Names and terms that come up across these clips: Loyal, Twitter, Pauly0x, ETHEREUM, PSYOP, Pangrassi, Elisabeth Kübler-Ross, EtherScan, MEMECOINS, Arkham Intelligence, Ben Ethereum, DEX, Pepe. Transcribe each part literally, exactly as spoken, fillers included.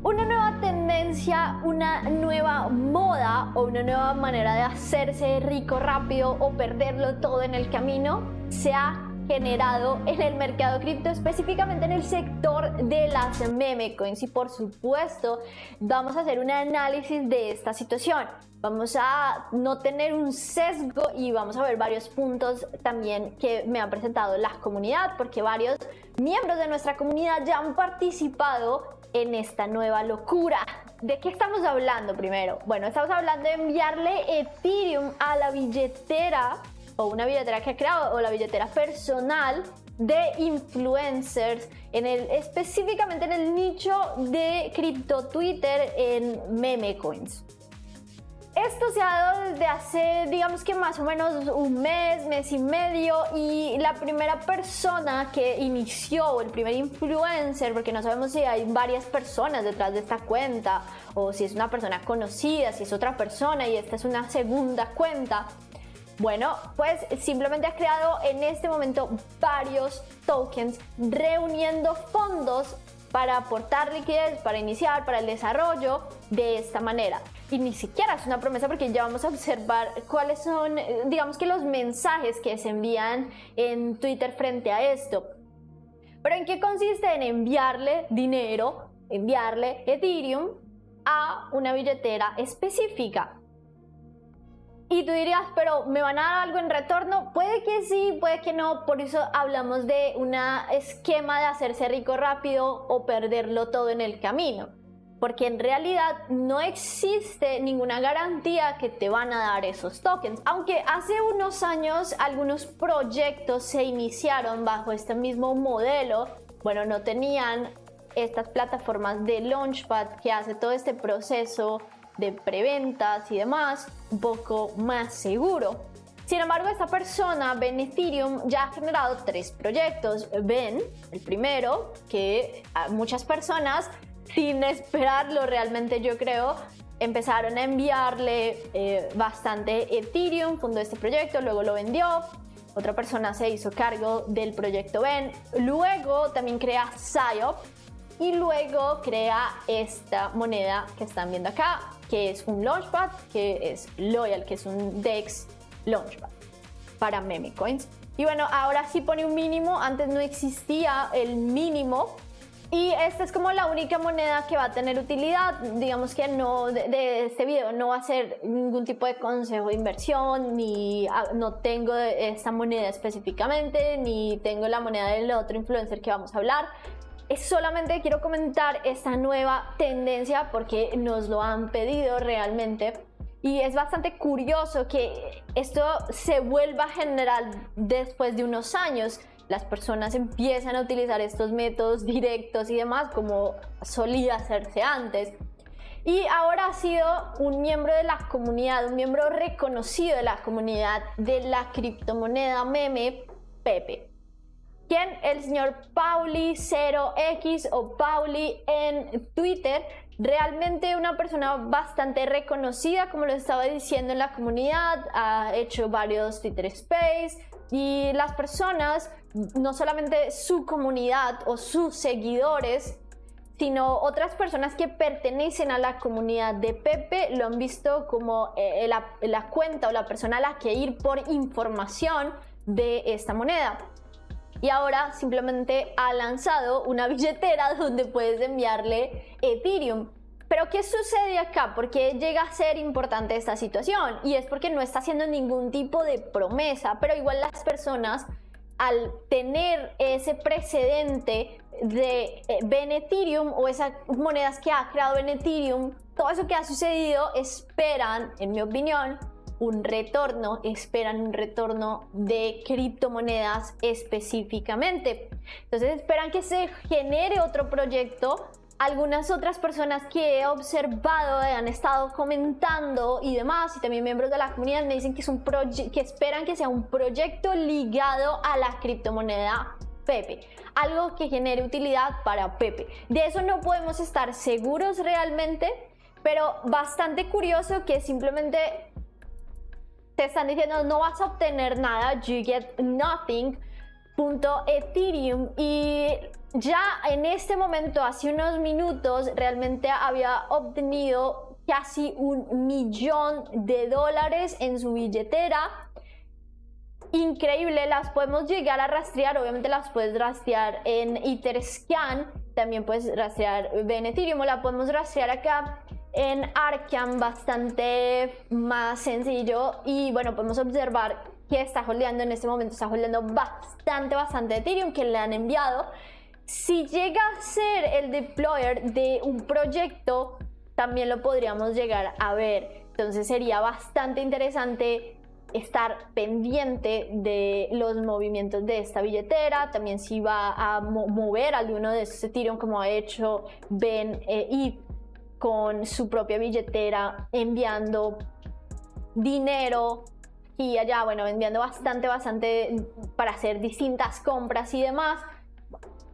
Una nueva tendencia, una nueva moda o una nueva manera de hacerse rico rápido o perderlo todo en el camino se ha generado en el mercado cripto, específicamente en el sector de las memecoins, y por supuesto vamos a hacer un análisis de esta situación. Vamos a no tener un sesgo y vamos a ver varios puntos también que me han presentado la comunidad, porque varios miembros de nuestra comunidad ya han participado en esta nueva locura. ¿De qué estamos hablando primero? Bueno, estamos hablando de enviarle Ethereum a la billetera o una billetera que ha creado o la billetera personal de influencers, en el, específicamente en el nicho de cripto Twitter en memecoins. Esto se ha dado desde hace, digamos que más o menos un mes, mes y medio, y la primera persona que inició, el primer influencer, porque no sabemos si hay varias personas detrás de esta cuenta o si es una persona conocida, si es otra persona y esta es una segunda cuenta. Bueno, pues simplemente ha creado en este momento varios tokens reuniendo fondos para aportar liquidez, para iniciar, para el desarrollo de esta manera. Y ni siquiera es una promesa, porque ya vamos a observar cuáles son, digamos que los mensajes que se envían en Twitter frente a esto. ¿Pero en qué consiste? En enviarle dinero, enviarle Ethereum a una billetera específica. Y tú dirías, pero ¿me van a dar algo en retorno? Puede que sí, puede que no. Por eso hablamos de un esquema de hacerse rico rápido o perderlo todo en el camino. Porque en realidad no existe ninguna garantía que te van a dar esos tokens. Aunque hace unos años algunos proyectos se iniciaron bajo este mismo modelo. Bueno, no tenían estas plataformas de Launchpad que hace todo este proceso de preventas y demás un poco más seguro. Sin embargo, esta persona, Ben Ethereum, ya ha generado tres proyectos. Ben, el primero, que a muchas personas, sin esperarlo realmente yo creo, empezaron a enviarle eh, bastante Ethereum, fundó este proyecto, luego lo vendió. Otra persona se hizo cargo del proyecto Ben. Luego también crea PSYOP y luego crea esta moneda que están viendo acá, que es un Launchpad, que es Loyal, que es un DEX Launchpad para memecoins. Y bueno, ahora sí pone un mínimo, antes no existía el mínimo, y esta es como la única moneda que va a tener utilidad. Digamos que no, de, de este video no va a ser ningún tipo de consejo de inversión, ni no tengo esta moneda específicamente, ni tengo la moneda del otro influencer que vamos a hablar. Solamente quiero comentar esta nueva tendencia porque nos lo han pedido realmente, y es bastante curioso que esto se vuelva general después de unos años. Las personas empiezan a utilizar estos métodos directos y demás como solía hacerse antes, y ahora ha sido un miembro de la comunidad, un miembro reconocido de la comunidad de la criptomoneda meme, Pepe. Quien el señor Pauly cero equis o Pauly en Twitter, realmente una persona bastante reconocida, como lo estaba diciendo, en la comunidad, ha hecho varios Twitter Space, y las personas, no solamente su comunidad o sus seguidores, sino otras personas que pertenecen a la comunidad de Pepe, lo han visto como eh, la, la cuenta o la persona a la que ir por información de esta moneda. Y ahora simplemente ha lanzado una billetera donde puedes enviarle Ethereum. Pero ¿qué sucede acá? ¿Por qué llega a ser importante esta situación? Y es porque no está haciendo ningún tipo de promesa, pero igual las personas, al tener ese precedente de Ben Ethereum o esas monedas que ha creado Ben Ethereum, todo eso que ha sucedido, esperan, en mi opinión, un retorno, esperan un retorno de criptomonedas específicamente. Entonces esperan que se genere otro proyecto. Algunas otras personas que he observado han estado comentando y demás, y también miembros de la comunidad, me dicen que, es un que esperan que sea un proyecto ligado a la criptomoneda Pepe, algo que genere utilidad para Pepe. De eso no podemos estar seguros realmente, pero bastante curioso que simplemente te están diciendo no vas a obtener nada, you get nothing punto Ethereum, y Ya en este momento, hace unos minutos, realmente había obtenido casi un millón de dólares en su billetera. Increíble, las podemos llegar a rastrear, obviamente las puedes rastrear en EtherScan, también puedes rastrear Ben Ethereum, la podemos rastrear acá en Arkham, bastante más sencillo. Y bueno, podemos observar que está holdeando en este momento, está holdeando bastante, bastante Ethereum que le han enviado. Si llega a ser el deployer de un proyecto, también lo podríamos llegar a ver, entonces sería bastante interesante estar pendiente de los movimientos de esta billetera, también si va a mo mover alguno de estos Ethereum como ha hecho Ben Ethereum con su propia billetera, enviando dinero y allá, bueno, enviando bastante, bastante para hacer distintas compras y demás.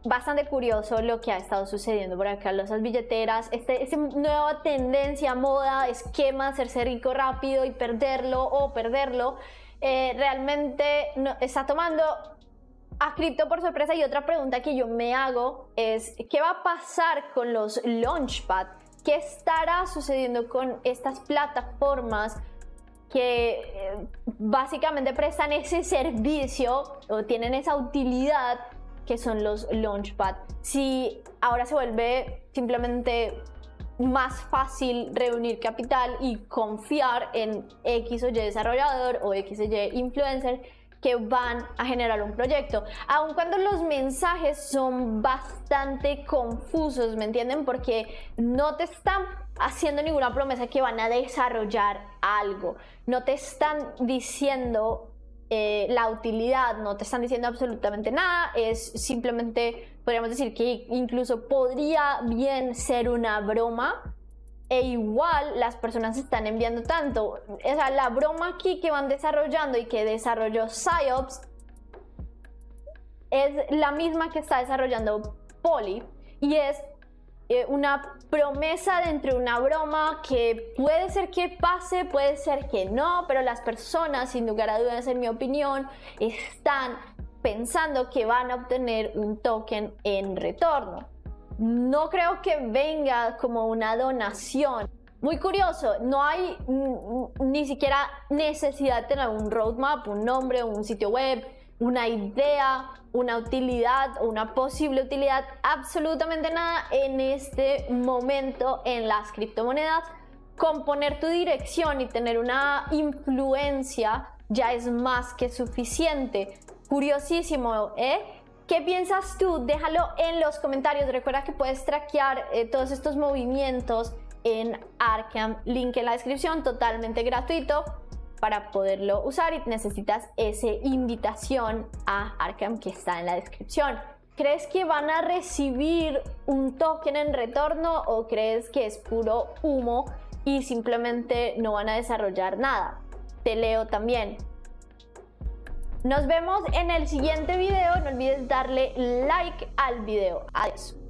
Bastante curioso lo que ha estado sucediendo por acá, las billeteras, este, esta nueva tendencia, moda, esquema, hacerse rico rápido y perderlo o perderlo, eh, realmente no, está tomando a cripto por sorpresa. Y otra pregunta que yo me hago es, ¿qué va a pasar con los launchpad? ¿Qué estará sucediendo con estas plataformas que eh, básicamente prestan ese servicio o tienen esa utilidad que son los launchpad? Si ahora se vuelve simplemente más fácil reunir capital y confiar en X o Y desarrollador o X o Y influencer que van a generar un proyecto, aun cuando los mensajes son bastante confusos, ¿me entienden? Porque no te están haciendo ninguna promesa que van a desarrollar algo, no te están diciendo Eh, la utilidad, no te están diciendo absolutamente nada, es simplemente, podríamos decir que incluso podría bien ser una broma, e igual las personas están enviando tanto, o sea, la broma aquí que van desarrollando y que desarrolló PSYOPs es la misma que está desarrollando Pauly, y es eh, una promesa dentro de una broma que puede ser que pase, puede ser que no, pero las personas, sin lugar a dudas, en mi opinión, están pensando que van a obtener un token en retorno. No creo que venga como una donación. Muy curioso, no hay ni siquiera necesidad de tener un roadmap, un nombre, un sitio web, una idea, una utilidad o una posible utilidad, absolutamente nada en este momento en las criptomonedas. Con poner tu dirección y tener una influencia ya es más que suficiente. Curiosísimo, ¿eh? ¿Qué piensas tú? Déjalo en los comentarios. Recuerda que puedes trackear eh, todos estos movimientos en Arkham, link en la descripción, totalmente gratuito, para poderlo usar, y necesitas esa invitación a Arkham que está en la descripción. ¿Crees que van a recibir un token en retorno o crees que es puro humo y simplemente no van a desarrollar nada? Te leo también. Nos vemos en el siguiente video. No olvides darle like al video. Adiós.